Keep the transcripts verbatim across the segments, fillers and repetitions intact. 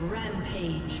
Rampage.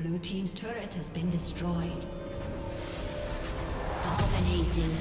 Blue team's turret has been destroyed. Dominating.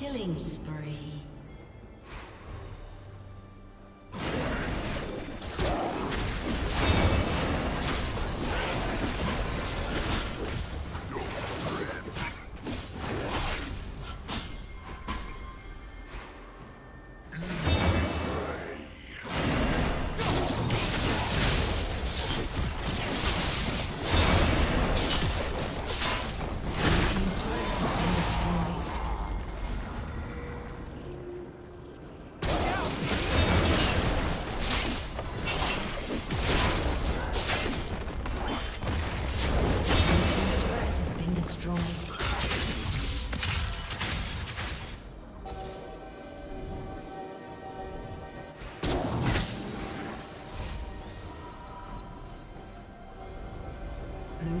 Killing spree. Blue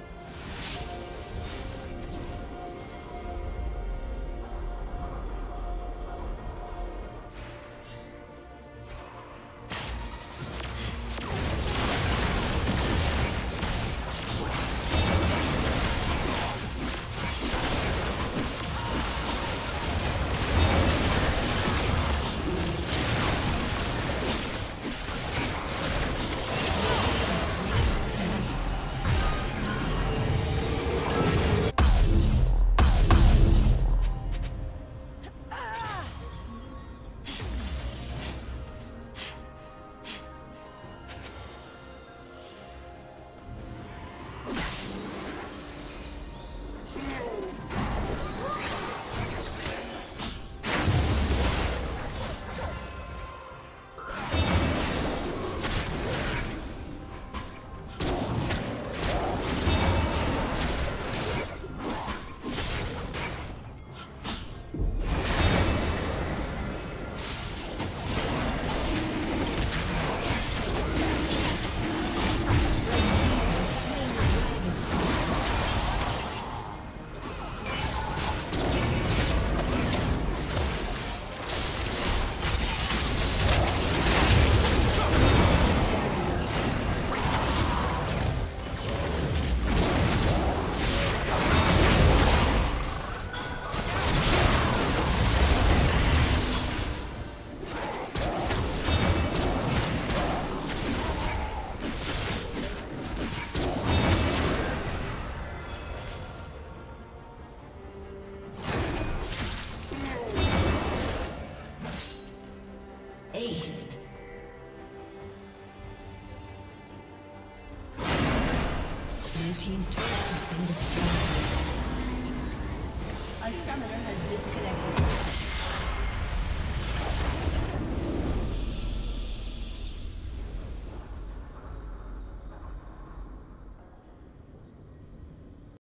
Team's turret has been destroyed. A summoner has disconnected.